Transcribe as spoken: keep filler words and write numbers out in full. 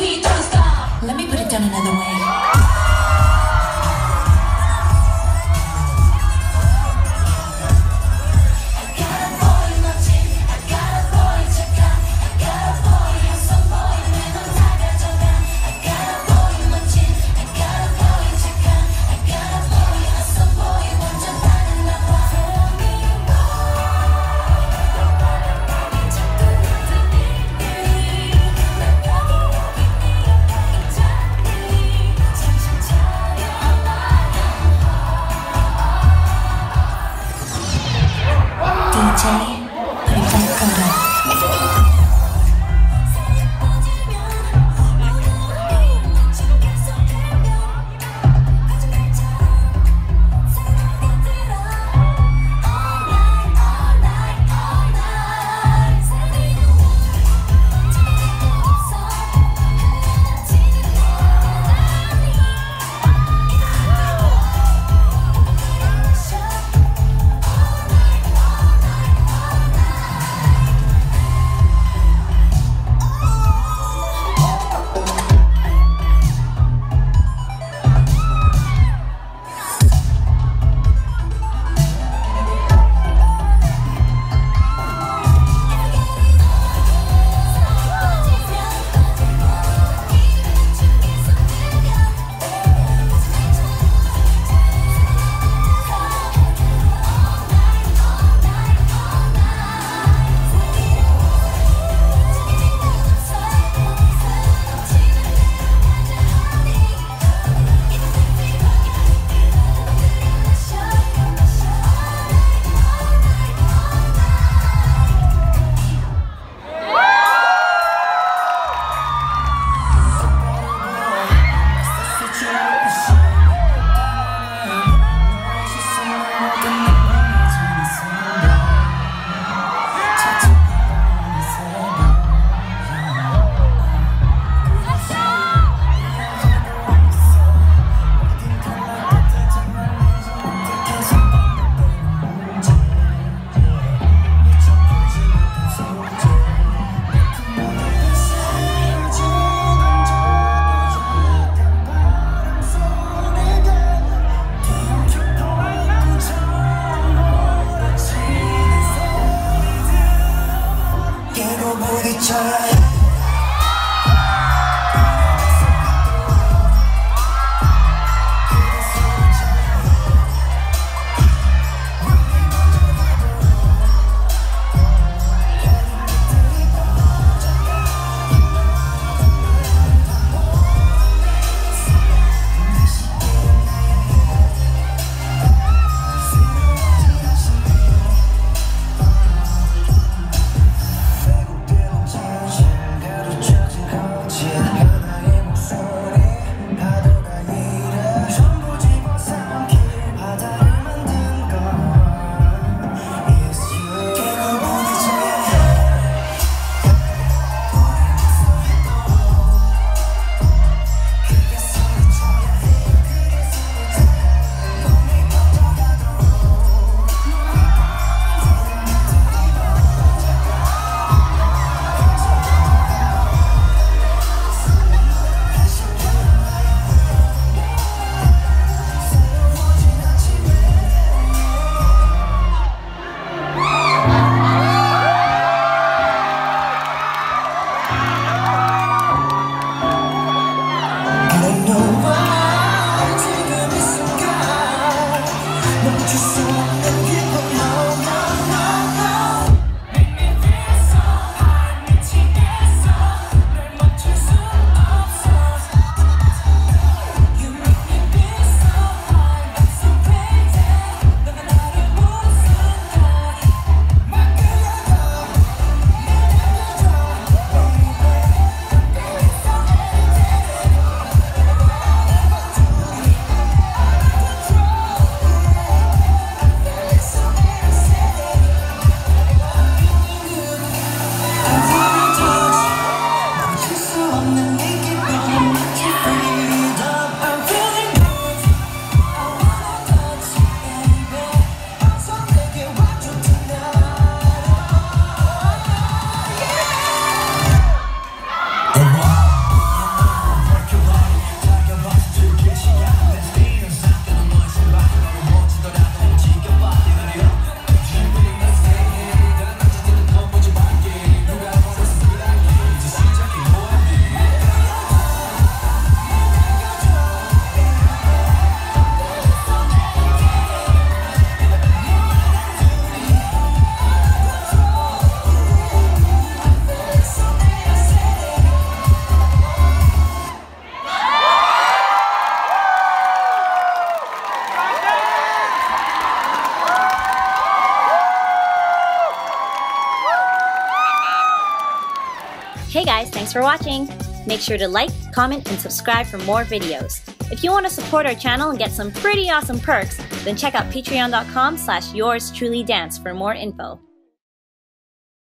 beat, don't stop. Let me put it down another way. Hey guys, thanks for watching. Make sure to like, comment, and subscribe for more videos. If you want to support our channel and get some pretty awesome perks, then check out patreon dot com slash yours truly dance for more info.